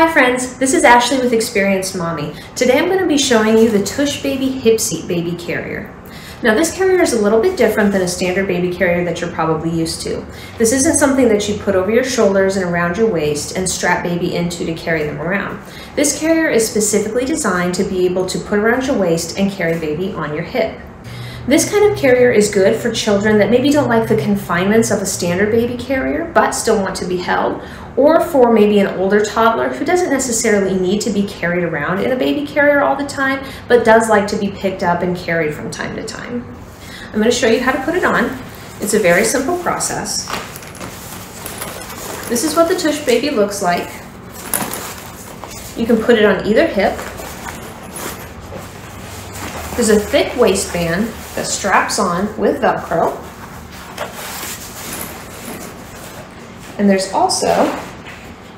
Hi friends, this is Ashley with Experienced Mommy. Today I'm going to be showing you the Tushbaby Hip Seat Baby Carrier. Now this carrier is a little bit different than a standard baby carrier that you're probably used to. This isn't something that you put over your shoulders and around your waist and strap baby into to carry them around. This carrier is specifically designed to be able to put around your waist and carry baby on your hip. This kind of carrier is good for children that maybe don't like the confinements of a standard baby carrier but still want to be held, or for maybe an older toddler who doesn't necessarily need to be carried around in a baby carrier all the time but does like to be picked up and carried from time to time. I'm going to show you how to put it on. It's a very simple process. This is what the Tushbaby looks like. You can put it on either hip. There's a thick waistband that straps on with Velcro. And there's also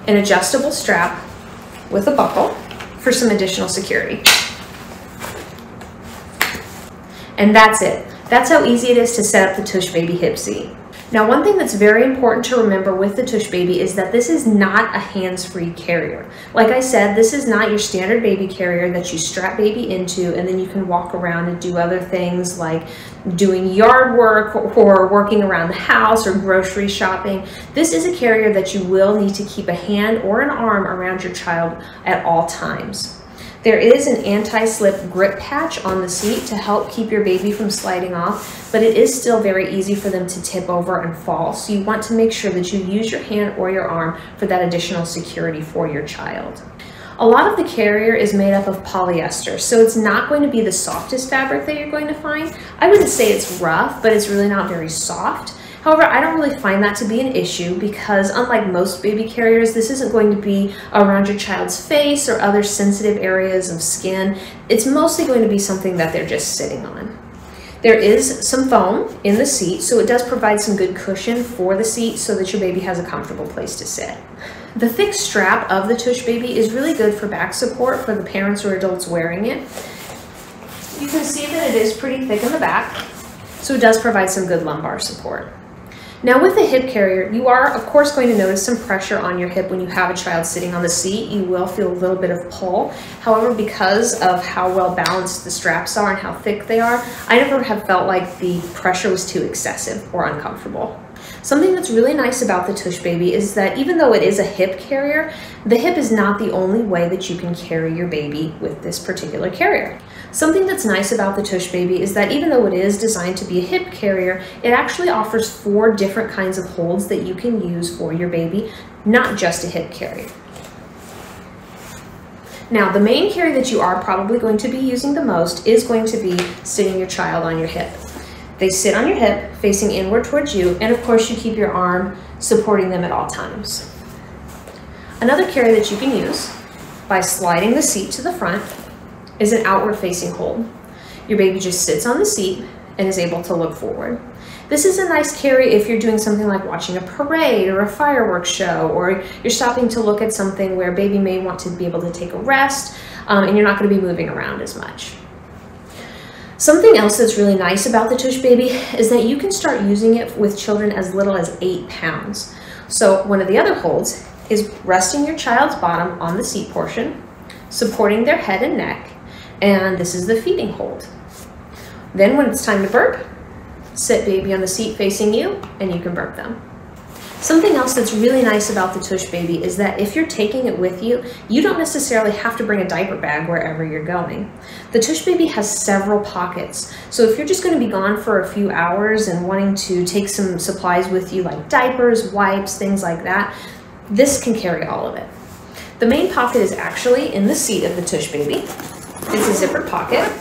an adjustable strap with a buckle for some additional security. And that's it. That's how easy it is to set up the Tushbaby Hip Seat. Now, one thing that's very important to remember with the Tushbaby is that this is not a hands-free carrier. Like I said, this is not your standard baby carrier that you strap baby into and then you can walk around and do other things like doing yard work or working around the house or grocery shopping. This is a carrier that you will need to keep a hand or an arm around your child at all times. There is an anti-slip grip patch on the seat to help keep your baby from sliding off, but it is still very easy for them to tip over and fall, so you want to make sure that you use your hand or your arm for that additional security for your child. A lot of the carrier is made up of polyester, so it's not going to be the softest fabric that you're going to find. I wouldn't say it's rough, but it's really not very soft. However, I don't really find that to be an issue because unlike most baby carriers, this isn't going to be around your child's face or other sensitive areas of skin. It's mostly going to be something that they're just sitting on. There is some foam in the seat, so it does provide some good cushion for the seat so that your baby has a comfortable place to sit. The thick strap of the Tushbaby is really good for back support for the parents or adults wearing it. You can see that it is pretty thick in the back, so it does provide some good lumbar support. Now with the hip carrier, you are of course going to notice some pressure on your hip when you have a child sitting on the seat. You will feel a little bit of pull. However, because of how well balanced the straps are and how thick they are, I never have felt like the pressure was too excessive or uncomfortable. Something that's really nice about the Tushbaby is that even though it is a hip carrier, the hip is not the only way that you can carry your baby with this particular carrier. Something that's nice about the Tushbaby is that even though it is designed to be a hip carrier, it actually offers 4 different kinds of holds that you can use for your baby, not just a hip carrier. Now, the main carrier that you are probably going to be using the most is going to be sitting your child on your hip. They sit on your hip, facing inward towards you, and of course you keep your arm supporting them at all times. Another carrier that you can use by sliding the seat to the front is an outward facing hold. Your baby just sits on the seat and is able to look forward. This is a nice carrier if you're doing something like watching a parade or a fireworks show, or you're stopping to look at something where baby may want to be able to take a rest and you're not going to be moving around as much. Something else that's really nice about the Tushbaby is that you can start using it with children as little as 8 pounds. So one of the other holds is resting your child's bottom on the seat portion, supporting their head and neck, and this is the feeding hold. Then when it's time to burp, sit baby on the seat facing you and you can burp them. Something else that's really nice about the Tushbaby is that if you're taking it with you, you don't necessarily have to bring a diaper bag wherever you're going. The Tushbaby has several pockets, so if you're just going to be gone for a few hours and wanting to take some supplies with you like diapers, wipes, things like that, this can carry all of it. The main pocket is actually in the seat of the Tushbaby. It's a zippered pocket.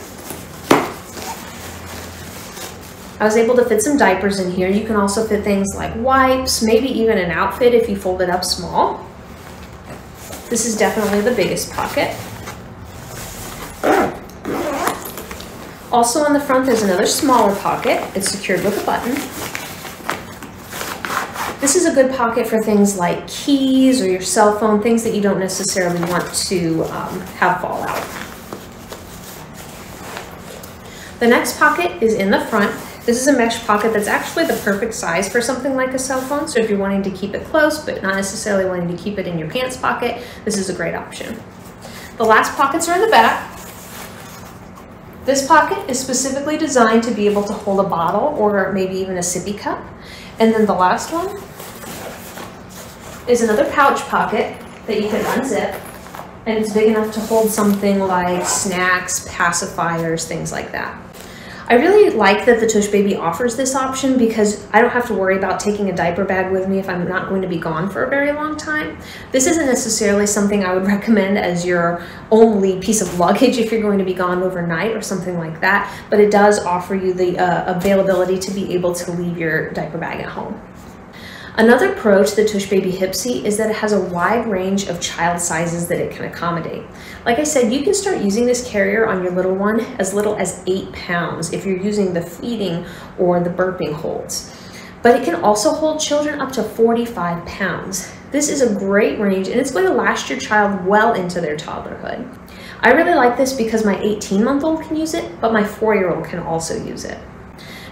I was able to fit some diapers in here. You can also fit things like wipes, maybe even an outfit if you fold it up small. This is definitely the biggest pocket. Also on the front, there's another smaller pocket. It's secured with a button. This is a good pocket for things like keys or your cell phone, things that you don't necessarily want to have fall out. The next pocket is in the front. This is a mesh pocket that's actually the perfect size for something like a cell phone, so if you're wanting to keep it close but not necessarily wanting to keep it in your pants pocket, this is a great option. The last pockets are in the back. This pocket is specifically designed to be able to hold a bottle or maybe even a sippy cup. And then the last one is another pouch pocket that you can unzip, and it's big enough to hold something like snacks, pacifiers, things like that. I really like that the Tushbaby offers this option because I don't have to worry about taking a diaper bag with me if I'm not going to be gone for a very long time. This isn't necessarily something I would recommend as your only piece of luggage if you're going to be gone overnight or something like that, but it does offer you the availability to be able to leave your diaper bag at home. Another pro to the Tushbaby Hip Seat is that it has a wide range of child sizes that it can accommodate. Like I said, you can start using this carrier on your little one as little as 8 pounds if you're using the feeding or the burping holds. But it can also hold children up to 45 pounds. This is a great range, and it's going to last your child well into their toddlerhood. I really like this because my 18-month-old can use it, but my 4-year-old can also use it.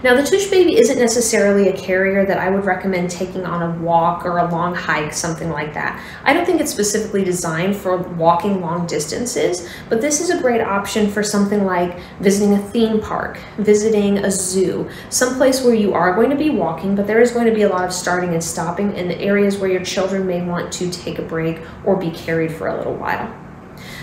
Now, the Tushbaby isn't necessarily a carrier that I would recommend taking on a walk or a long hike, something like that. I don't think it's specifically designed for walking long distances, but this is a great option for something like visiting a theme park, visiting a zoo, someplace where you are going to be walking, but there is going to be a lot of starting and stopping in the areas where your children may want to take a break or be carried for a little while.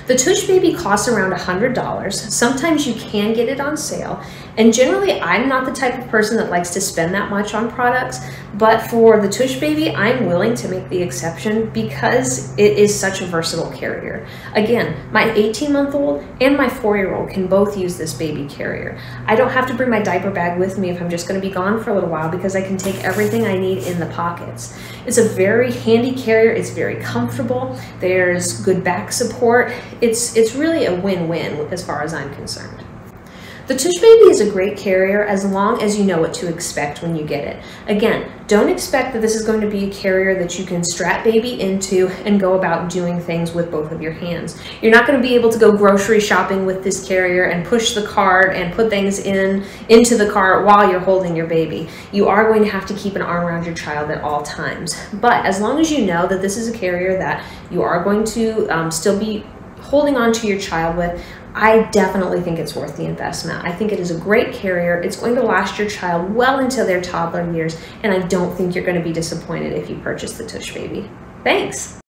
The Tushbaby costs around $100. Sometimes you can get it on sale, and generally I'm not the type of person that likes to spend that much on products, but for the Tushbaby, I'm willing to make the exception because it is such a versatile carrier. Again, my 18-month-old and my 4-year-old can both use this baby carrier. I don't have to bring my diaper bag with me if I'm just going to be gone for a little while because I can take everything I need in the pockets. It's a very handy carrier. It's very comfortable. There's good back support. It's really a win-win as far as I'm concerned. The Tushbaby is a great carrier as long as you know what to expect when you get it. Again, don't expect that this is going to be a carrier that you can strap baby into and go about doing things with both of your hands. You're not going to be able to go grocery shopping with this carrier and push the cart and put things into the cart while you're holding your baby. You are going to have to keep an arm around your child at all times. But as long as you know that this is a carrier that you are going to still be holding on to your child with, I definitely think it's worth the investment. I think it is a great carrier. It's going to last your child well into their toddler years, and I don't think you're going to be disappointed if you purchase the Tushbaby. Thanks!